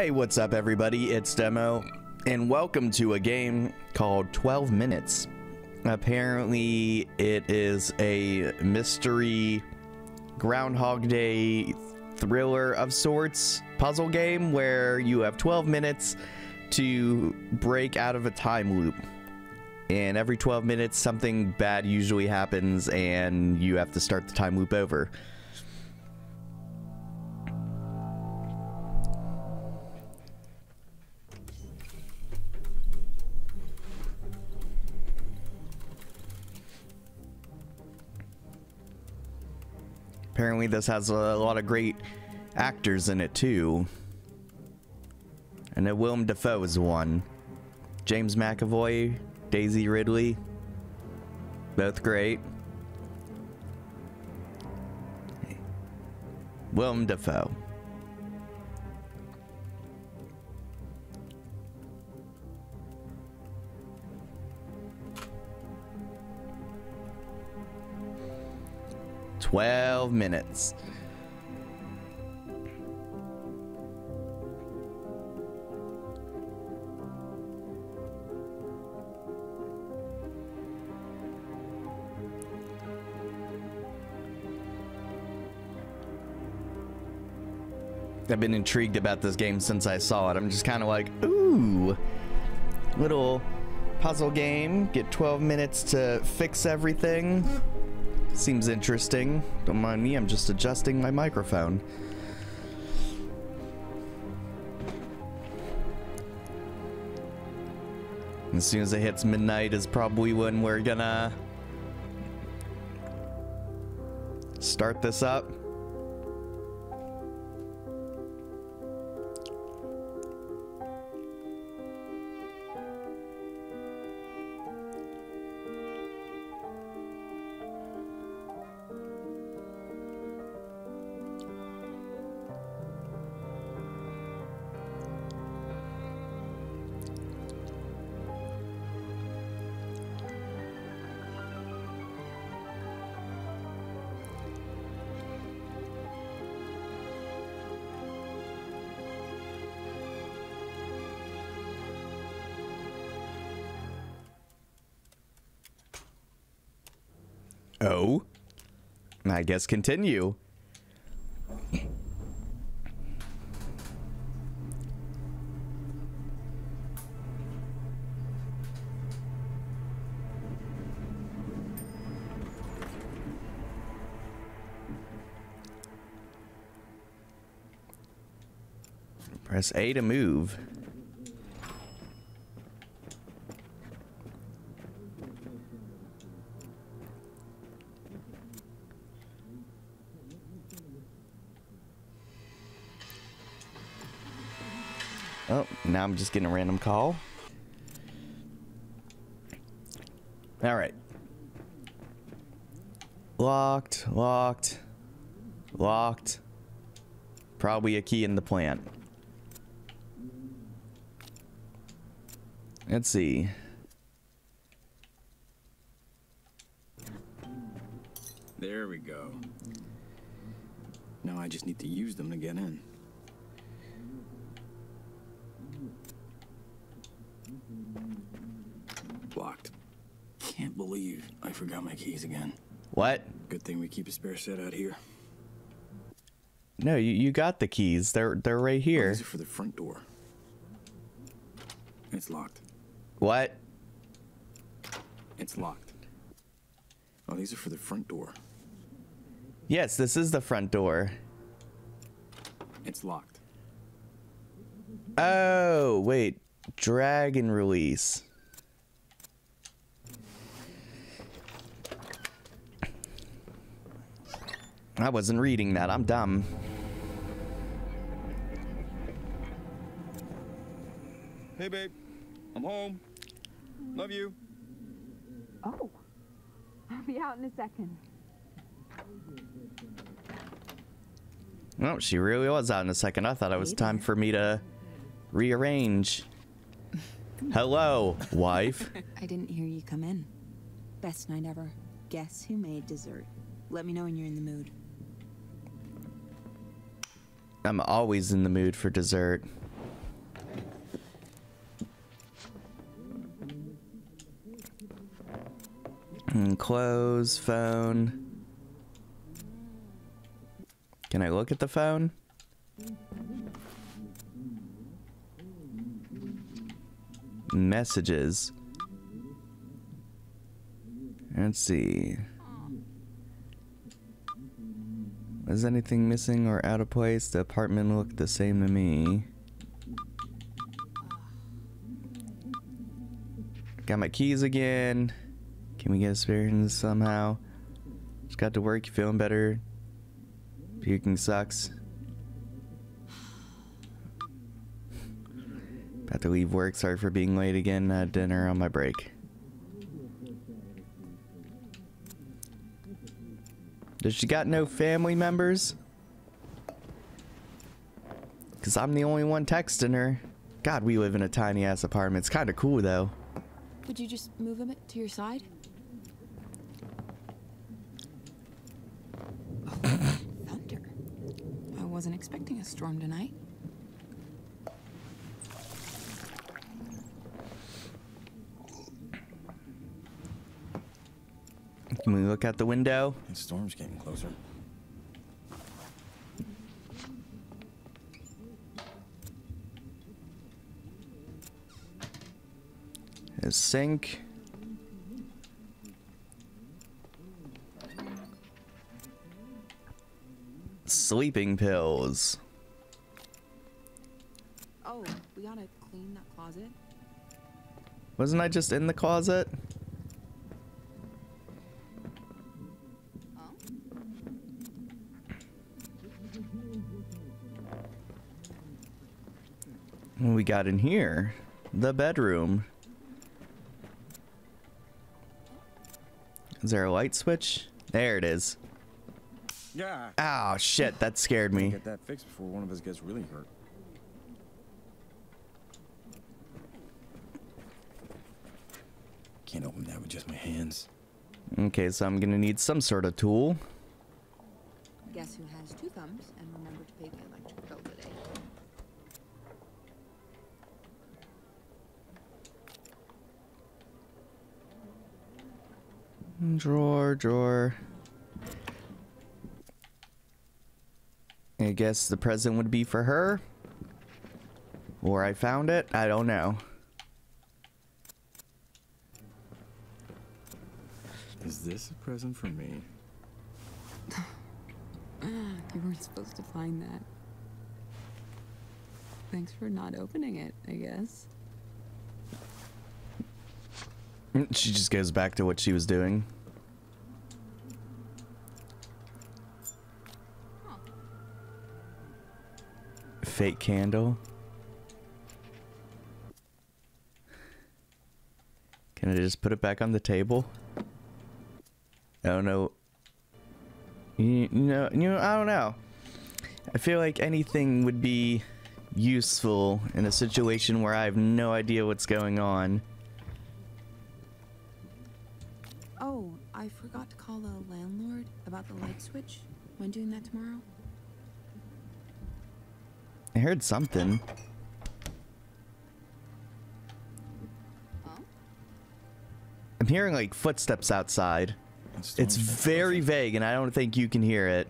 Hey, what's up everybody, it's Demo, and welcome to a game called 12 Minutes. Apparently it is a mystery Groundhog Day thriller of sorts puzzle game where you have 12 minutes to break out of a time loop. And every 12 minutes something bad usually happens and you have to start the time loop over. Apparently this has a lot of great actors in it too. I know Willem Dafoe is one. James McAvoy, Daisy Ridley, both great. Willem Dafoe. Twelve minutes. I've been intrigued about this game since I saw it. I'm just kind of like, ooh, little puzzle game. Get 12 minutes to fix everything. Seems interesting. Don't mind me, I'm just adjusting my microphone. As soon as it hits midnight is probably when we're gonna start this up. Oh, I guess continue. Press A to move. Oh, now I'm just getting a random call. All right. Locked, locked, locked. Probably a key in the plant. Let's see. There we go. Now I just need to use them to get in. Locked. Can't believe I forgot my keys again. What? Good thing we keep a spare set out here. No, you got the keys. They're right here. These are for the front door. It's locked. What? It's locked. Oh, these are for the front door. Yes, this is the front door. It's locked. Oh, wait. Drag and release. I wasn't reading that. I'm dumb. Hey, babe. I'm home. Love you. Oh. I'll be out in a second. Oh, she really was out in a second. I thought it was time for me to rearrange. Hello, wife. I didn't hear you come in. Best night ever. Guess who made dessert? Let me know when you're in the mood. I'm always in the mood for dessert. And clothes, phone. Can I look at the phone? Messages. Let's see. Is anything missing or out of place? The apartment looked the same to me. Got my keys again. Can we get a spare in this somehow? Just got to work, feeling better. Puking sucks. About to leave work, sorry for being late again. I had dinner on my break. Does she got no family members? Cause I'm the only one texting her. God, we live in a tiny ass apartment. It's kinda cool though. Could you just move him to your side? Oh, thunder. I wasn't expecting a storm tonight. Can we look out the window? The storm's getting closer. A sink. Sleeping pills. Oh, we gotta clean that closet. Wasn't I just in the closet? What we got in here? The bedroom. Is there a light switch? There it is. Yeah. Oh shit, that scared me. Get that fixed before one of us gets really hurt. Can't open that with just my hands. Okay, so I'm gonna need some sort of tool. Guess who has two thumbs and remember to pay the electric bill today. Drawer. I guess the present would be for her. Or I found it. I don't know. Is this a present for me? You weren't supposed to find that. Thanks for not opening it, I guess. She just goes back to what she was doing. Fake candle. Can I just put it back on the table? I don't know. You know, I don't know. I feel like anything would be useful in a situation where I have no idea what's going on. Oh, I forgot to call the landlord about the light switch. Am I doing that tomorrow? I heard something. Huh? I'm hearing like footsteps outside. It's very vague and I don't think you can hear it.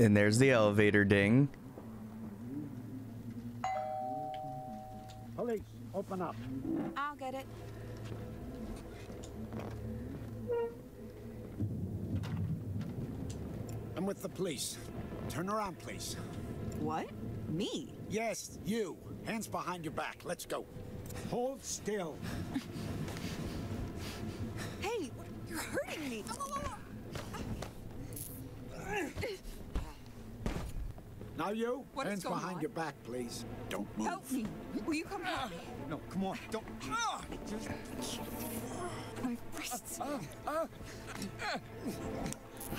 And there's the elevator ding. Police, open up. I'll get it. I'm with the police. Turn around, please. What? Me? Yes, you. Hands behind your back. Let's go. Hold still. Hey, you're hurting me. Now you, hands behind your back, please. Don't move. Help me. Will you come help me? No, come on. Don't. My wrists. I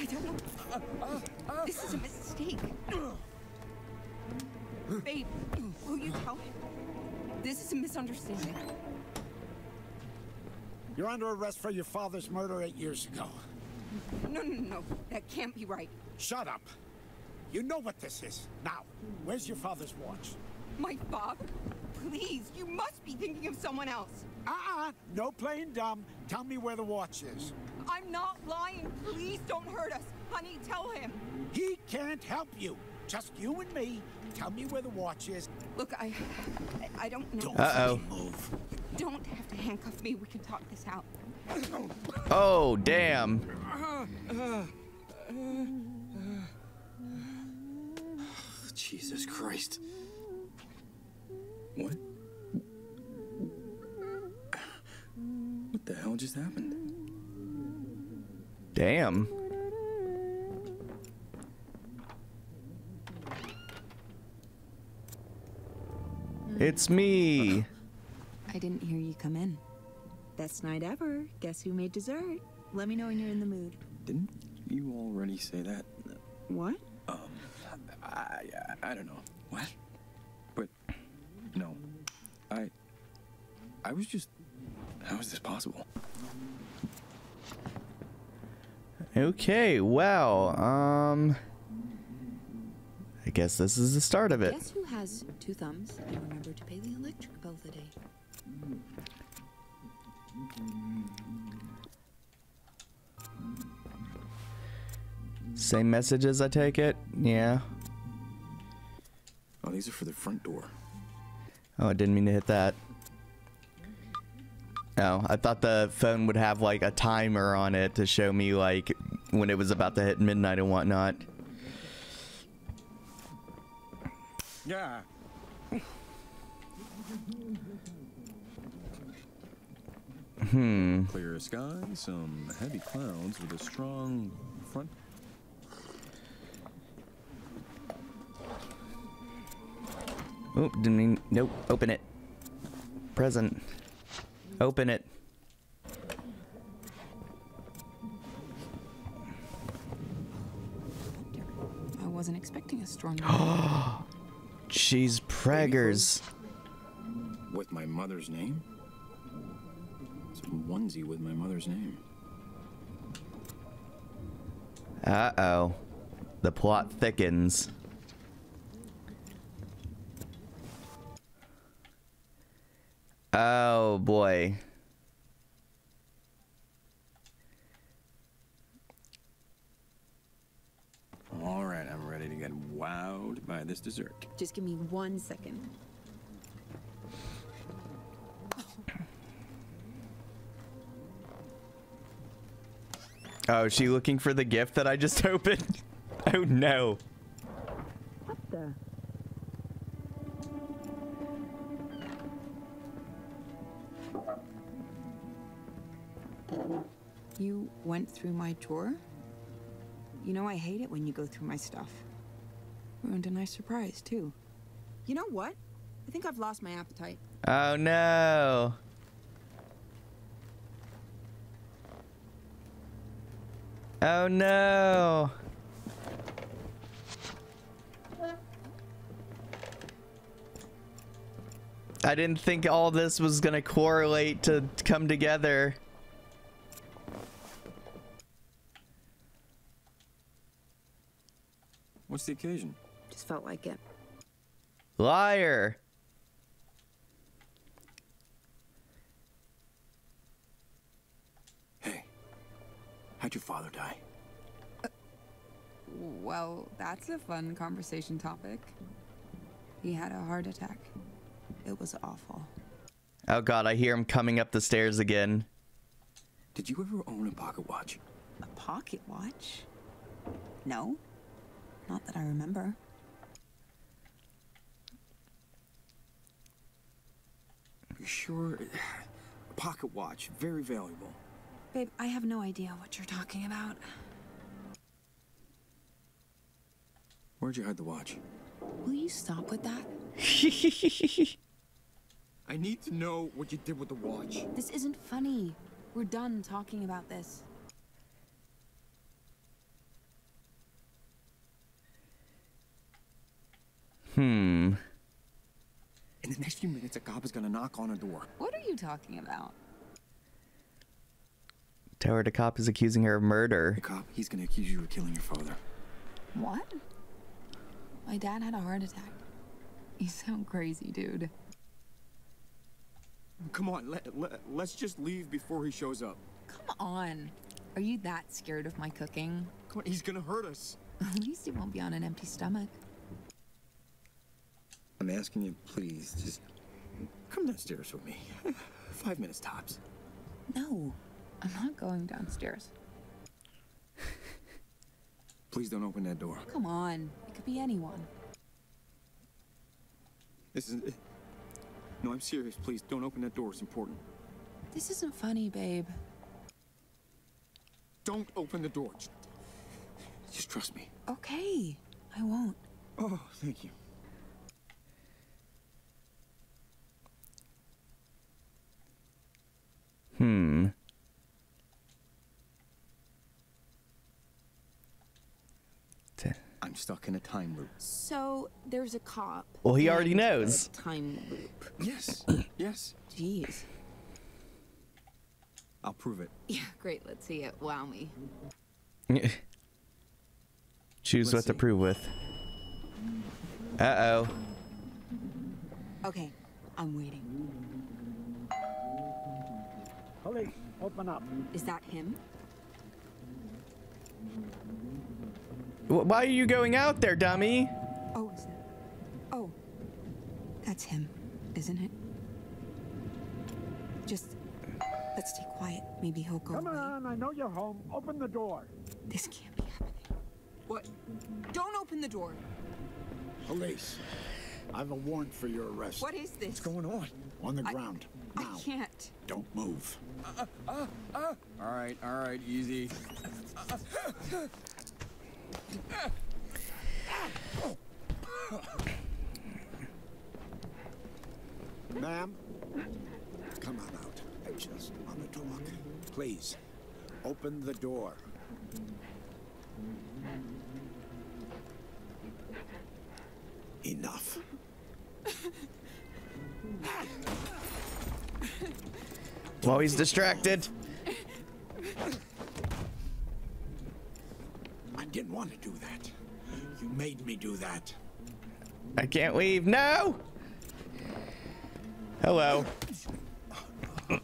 don't know. This is a mistake. Babe, will you tell me? This is a misunderstanding. misunderstanding. You're under arrest for your father's murder 8 years ago. No, no, no. That can't be right. Shut up. You know what this is. Now, where's your father's watch? My father? Please, you must be thinking of someone else. No playing dumb. Tell me where the watch is. I'm not lying. Please don't hurt us. Honey, tell him. He can't help you. Just you and me. Tell me where the watch is. Look, I don't know. Move. You don't have to handcuff me. We can talk this out. Oh, damn. Jesus Christ. What? What the hell just happened? Damn. It's me. I didn't hear you come in. Best night ever. Guess who made dessert? Let me know when you're in the mood. Didn't you already say that? What? I don't know. What? But no. I was just... How is this possible? Okay, well, I guess this is the start of it. Guess who has two thumbs and remember to pay the electric bill today? Same messages, I take it? Yeah. Oh, these are for the front door. Oh, I didn't mean to hit that. Oh, I thought the phone would have like a timer on it to show me like when it was about to hit midnight and whatnot. Yeah. Clear sky, some heavy clouds with a strong front. Oh, didn't mean. Nope. Open it. Present. Open it. I wasn't expecting a strong. She's preggers. With my mother's name? It's a onesie with my mother's name. Uh-oh. The plot thickens. Oh boy. All right, I'm ready to get wowed by this dessert. Just give me 1 second. Oh, is she looking for the gift that I just opened? Oh no. What the? You went through my drawer? You know I hate it when you go through my stuff. Ruined a nice surprise, too. You know what? I think I've lost my appetite. Oh, no. Oh, no. I didn't think all this was gonna correlate to come together. What's the occasion? Just felt like it. Liar. Hey, how'd your father die? Well, that's a fun conversation topic. He had a heart attack. It was awful. Oh God, I hear him coming up the stairs again. Did you ever own a pocket watch? A pocket watch? No. Not that I remember. You sure? A pocket watch, very valuable. Babe, I have no idea what you're talking about. Where'd you hide the watch? Will you stop with that? I need to know what you did with the watch. This isn't funny. We're done talking about this. In the next few minutes, a cop is gonna knock on a door. What are you talking about? Tell her the cop is accusing her of murder. The cop, he's gonna accuse you of killing your father. What? My dad had a heart attack. You sound crazy, dude. Come on, let's just leave before he shows up. Come on. Are you that scared of my cooking? Come on, he's gonna hurt us. At least he won't be on an empty stomach. I'm asking you, please, just come downstairs with me. 5 minutes tops. No, I'm not going downstairs. Please don't open that door. Come on, it could be anyone. This is... No, I'm serious. Please, don't open that door. It's important. This isn't funny, babe. Don't open the door. Just trust me. Okay, I won't. Oh, thank you. I'm stuck in a time loop. So there's a cop. Well, he already knows. Time loop. Yes. Yes. Jeez. I'll prove it. Yeah, great. Let's see it. Wow me. Choose what to prove with. Uh-oh. Okay, I'm waiting. Police, open up. Is that him? Why are you going out there, dummy? Oh, is that... Oh, that's him, isn't it? Just let's stay quiet. Maybe he'll go. Come on, I know you're home. Open the door. This can't be happening. What? Don't open the door. Police, I have a warrant for your arrest. What is this? What's going on? On the ground. Now. I can't. Don't move. All right, easy. Ma'am, come on out. I just want to talk. Please, open the door. Enough. Well, he's distracted. I didn't want to do that. You made me do that. I can't leave. No. Hello. Fuck.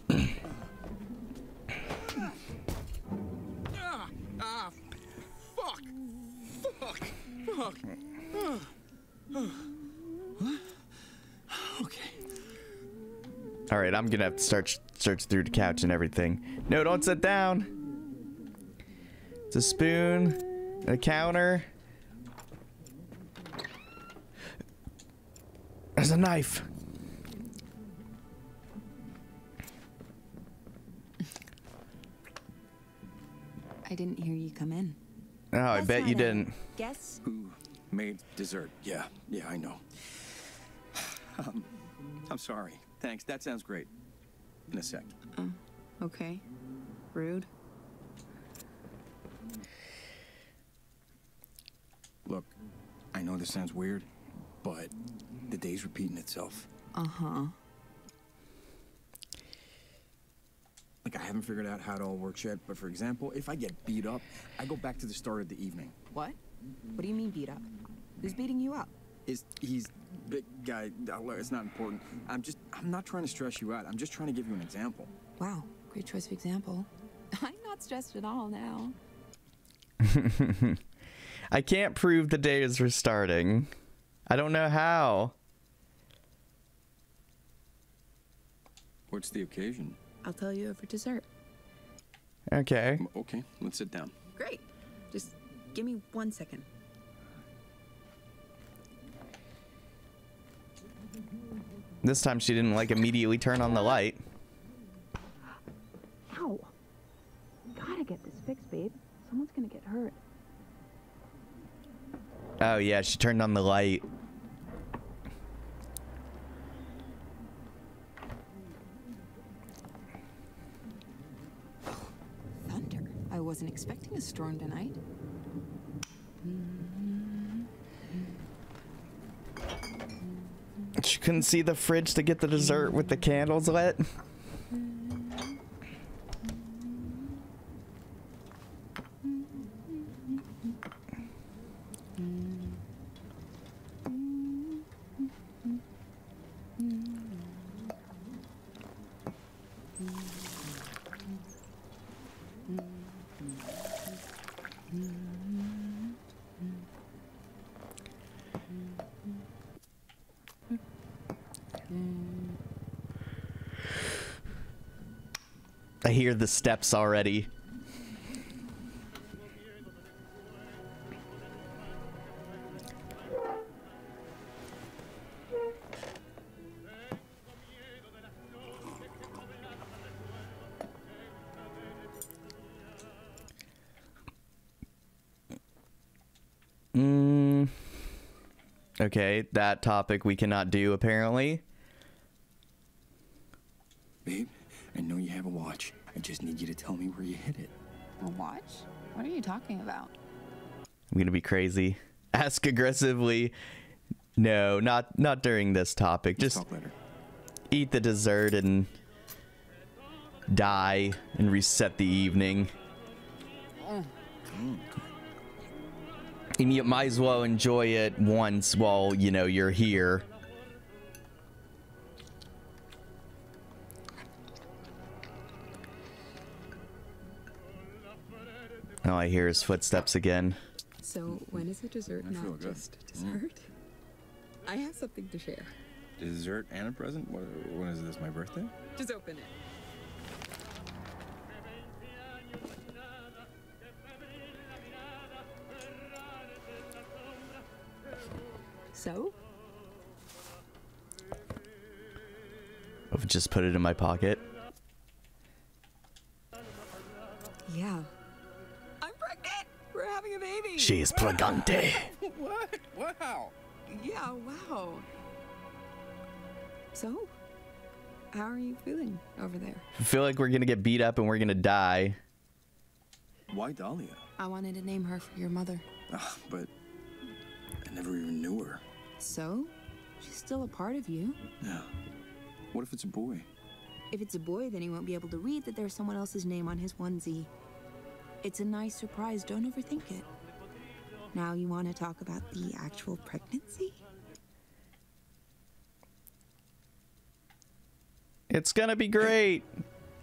Fuck. Fuck. Okay. All right, I'm gonna have to search through the couch and everything. No, don't sit down. It's a spoon, a counter. There's a knife. I didn't hear you come in. Oh, I bet you didn't. Guess who made dessert? Yeah, yeah, I know. I'm sorry. Thanks. That sounds great. In a sec. Okay. Rude. Look, I know this sounds weird, but the day's repeating itself. Like, I haven't figured out how it all works yet, but for example, if I get beat up, I go back to the start of the evening. What? What do you mean beat up? Who's beating you up? He's big guy. It's not important. I'm not trying to stress you out. I'm just trying to give you an example. Wow, great choice of example. I'm not stressed at all now. I can't prove the day is restarting. I don't know how. What's the occasion? I'll tell you over dessert. Okay. Okay, let's sit down. Great. Just give me 1 second. This time she didn't like immediately turn on the light. Ow. Gotta get this fixed, babe. Someone's gonna get hurt. Oh yeah, she turned on the light. Thunder. I wasn't expecting a storm tonight. fridge. You couldn't see the fridge to get the dessert with the candles lit. I hear the steps already. Okay, that topic we cannot do apparently. Babe, I know you have a watch. I just need you to tell me where you hid it. A watch? What are you talking about? I'm gonna be crazy. Ask aggressively. No, not during this topic. Just eat the dessert and die and reset the evening. And you might as well enjoy it once while, you know, you're here. Now I hear his footsteps again. So when is a dessert not just dessert? I have something to share. Dessert and a present? When is this, my birthday? Just open it. So? I've just put it in my pocket. Yeah. I'm pregnant! We're having a baby! She is pregante! What? Wow! Yeah, wow. So? How are you feeling over there? I feel like we're gonna get beat up and we're gonna die. Why Dahlia? I wanted to name her for your mother. But I never even knew her. So? She's still a part of you. Yeah. What if it's a boy? If it's a boy, then he won't be able to read that there's someone else's name on his onesie. It's a nice surprise. Don't overthink it. Now you want to talk about the actual pregnancy? It's gonna be great.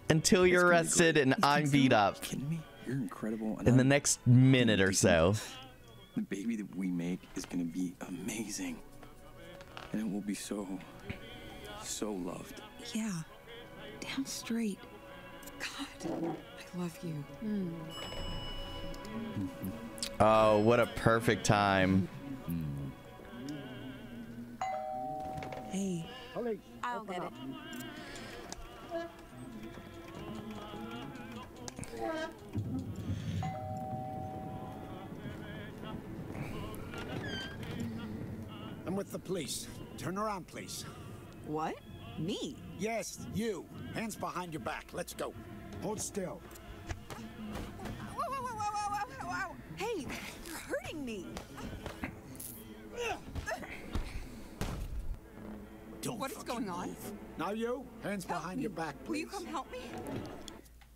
Until you're arrested and I'm beat up. Are you kidding me? You're incredible. In the next minute or so. The baby that we make is going to be amazing. And it will be so loved. Yeah. Damn straight. God, I love you. Oh, what a perfect time. Hey. I'll get it. I'm with the police. Turn around, please. What? Me? Yes, you. Hands behind your back. Let's go. Hold still. Whoa, whoa, whoa, whoa, whoa, whoa. Hey, you're hurting me. Don't what is going on? Move. Now you, hands help behind me. Your back, please. Will you come help me?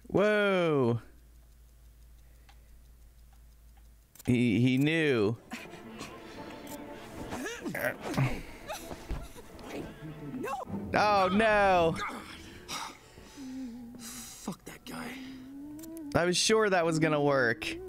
Whoa. He knew. No. Oh no! Fuck that guy. I was sure that was gonna work.